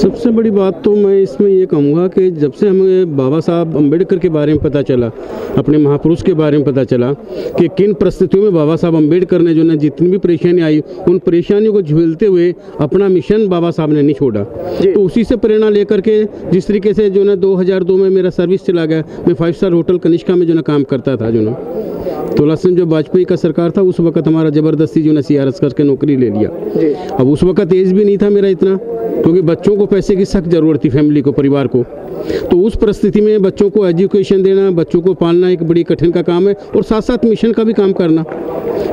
सबसे बड़ी बात तो मैं इसमें ये कहूँगा कि जब से हमें बाबा साहब अंबेडकर के बारे में पता चला, अपने महापुरुष के बारे में पता चला कि किन परिस्थितियों में बाबा साहब अंबेडकर ने जो ना जितनी भी परेशानी आई उन परेशानियों को झेलते हुए अपना मिशन बाबा साहब ने नहीं छोड़ा, तो उसी से प्रेरणा लेकर के जिस तरीके से जो ना 2002 में मेरा सर्विस चला गया, मैं 5 स्टार होटल कंशका में जो ना काम करता था, जो ना 16 जो वाजपेयी का सरकार था उस वक्त हमारा ज़बरदस्ती जो ना CRS करके नौकरी ले लिया। अब उस वक्त एज भी नहीं था मेरा इतना, क्योंकि बच्चों को पैसे की सख्त ज़रूरत थी, फैमिली को, परिवार को, तो उस परिस्थिति में बच्चों को एजुकेशन देना, बच्चों को पालना एक बड़ी कठिन का काम है और साथ साथ मिशन का भी काम करना।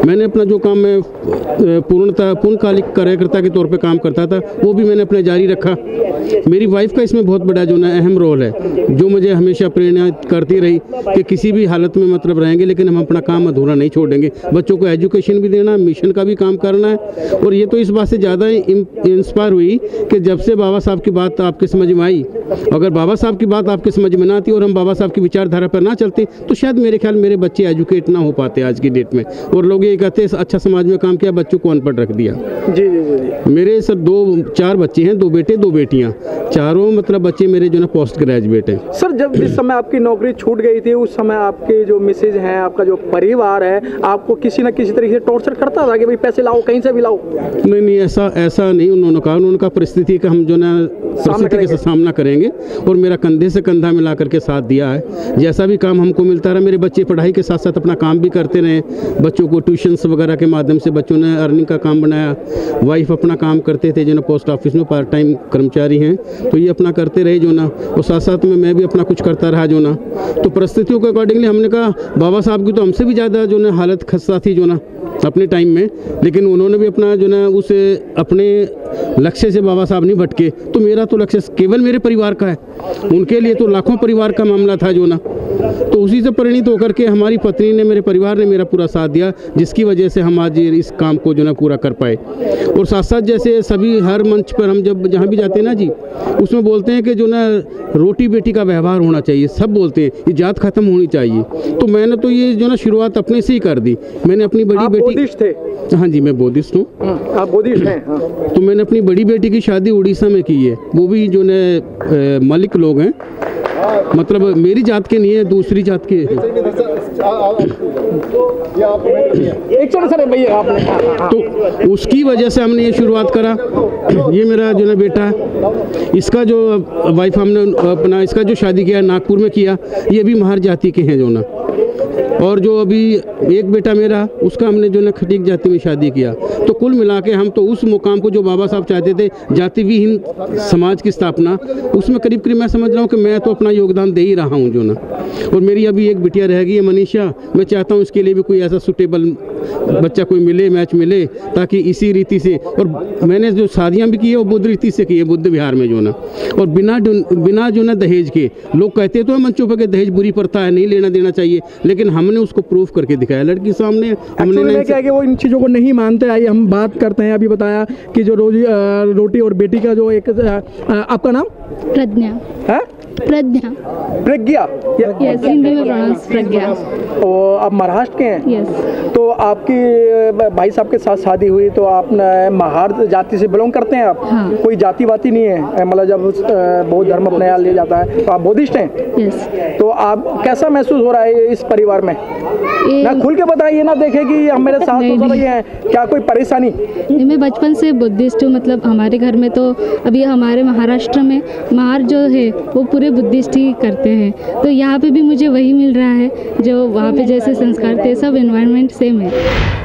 मैंने अपना जो काम मैं पूर्णकालिक कार्यकर्ता के तौर पे काम करता था वो भी मैंने अपने जारी रखा। मेरी वाइफ का इसमें बहुत बड़ा जो ना अहम रोल है, जो मुझे हमेशा प्रेरणा करती रही कि किसी भी हालत में मतलब रहेंगे लेकिन हम अपना काम अधूरा नहीं छोड़ेंगे, बच्चों को एजुकेशन भी देना, मिशन का भी काम करना है। और ये तो इस बात से ज़्यादा इंस्पायर हुई कि जब से बाबा साहब की बात आपके समझ में आई, अगर बाबा साहब की बात आपके समझ में ना आती और हम बाबा साहब की विचारधारा पर ना चलते तो शायद मेरे ख्याल मेरे बच्चे एजुकेट ना हो पाते आज की डेट में, और लोग ये कहते हैं अच्छा समाज में काम किया, बच्चों को अनपढ़ रख दिया। जी जी जी, मेरे सर 2-4 बच्चे हैं, 2 बेटे 2 बेटियां, चारों मतलब बच्चे मेरे जो ना पोस्ट ग्रेजुएट हैं। सर जब जिस समय आपकी नौकरी छूट गई थी उस समय आपके जो मिसेज हैं, आपका जो परिवार है, आपको किसी न किसी तरीके से टॉर्चर करता था कि भाई पैसे लाओ, कहीं से भी लाओ? नहीं, ऐसा नहीं उन्होंने कहा, उन्होंने कहा परिस्थिति का हम जो ना परिस्थिति का सामना करेंगे और मेरा कंधे से कंधा मिला करके साथ दिया है। जैसा भी काम हमको मिलता रहा, मेरे बच्चे पढ़ाई के साथ साथ अपना काम भी करते रहे, बच्चों को ट्यूशन्स वगैरह के माध्यम से बच्चों ने अर्निंग का काम बनाया, वाइफ अपना काम करते थे जो ना पोस्ट ऑफिस में पार्ट टाइम कर्मचारी हैं, तो ये अपना करते रहे जो ना, और साथ साथ में मैं भी अपना कुछ करता रहा जो ना। तो परिस्थितियों के अकॉर्डिंगली हमने कहा बाबा साहब की तो हमसे भी ज़्यादा जो ना हालत खस्ता थी जो ना अपने टाइम में, लेकिन उन्होंने भी अपना जो ना उस अपने लक्ष्य से बाबा साहब नहीं भटके। तो मेरा तो लक्ष्य केवल मेरे परिवार का है, उनके लिए तो लाखों परिवार का मामला था जो ना, तो उसी से परिणित होकर के हमारी पत्नी ने, मेरे परिवार ने मेरा पूरा साथ दिया, जिसकी वजह से हम आज इस काम को जो ना पूरा कर पाए। और साथ साथ जैसे सभी हर मंच पर हम जब जहाँ भी जाते हैं ना जी, उसमें बोलते हैं कि जो ना रोटी बेटी का व्यवहार होना चाहिए, सब बोलते हैं ये जात खत्म होनी चाहिए, तो मैंने तो ये जो ना शुरुआत अपने से ही कर दी। मैंने अपनी बड़ी बेटी, हाँ जी मैं बौद्धिस्ट हूँ, तो मैंने अपनी बड़ी बेटी की शादी उड़ीसा में की है, वो भी जो ना मलिक लोग हैं, मतलब मेरी जात के नहीं है, दूसरी जात के। तो उसकी वजह से हमने ये शुरुआत करा। ये मेरा जो ना बेटा है, इसका जो वाइफ हमने अपना इसका जो शादी किया नागपुर में किया, ये भी महार जाति के हैं जो ना। और जो अभी एक बेटा मेरा, उसका हमने जो ना खटीक जाति में शादी किया। तो कुल मिला के हम तो उस मुकाम को जो बाबा साहब चाहते थे, जाति विहीन समाज की स्थापना, उसमें करीब करीब मैं समझ रहा हूँ कि मैं तो अपना योगदान दे ही रहा हूँ जो ना। और मेरी अभी एक बिटिया रह गई है, मनीषा, मैं चाहता हूँ उसके लिए भी कोई ऐसा सुटेबल बच्चा कोई मिले, मैच मिले, ताकि इसी रीति से। और मैंने जो शादियाँ भी की है वो बुद्ध रीति से की है, बुद्ध विहार में जो ना, और बिना जो ना दहेज के। लोग कहते तो मंचों पर कि दहेज बुरी प्रथा है, नहीं लेना देना चाहिए, लेकिन हमने उसको प्रूफ करके दिखाया लड़की सामने। हमने क्या कि वो इन चीज़ों को नहीं मानते। आइए हम बात करते हैं, अभी बताया कि जो रोटी और बेटी का जो एक, आपका नाम? प्रज्ञा है? प्रज्ञा, प्रज्ञा, हिंदी में प्रोनाउंस प्रज्ञा। और आप महाराष्ट्र के हैं? यस। तो आपकी भाई साहब के साथ शादी हुई तो आप महार जाति से बिलोंग करते हैं आप? हाँ। कोई जातिवादी नहीं है, मतलब जब बौद्ध धर्म अपने ले जाता है तो आप बौद्धिस्ट हैं? यस। तो आप कैसा महसूस हो रहा है इस परिवार में? ना खुल के बताइए, ना देखे कि हम मेरे साथ हैं, क्या कोई परेशानी? मैं बचपन से बुद्धिस्ट हूँ, मतलब हमारे घर में तो अभी हमारे महाराष्ट्र में महार जो है वो बुद्धिस्ट ही करते हैं, तो यहाँ पे भी मुझे वही मिल रहा है जो वहाँ पे जैसे संस्कार थे, सब एनवायरनमेंट सेम है।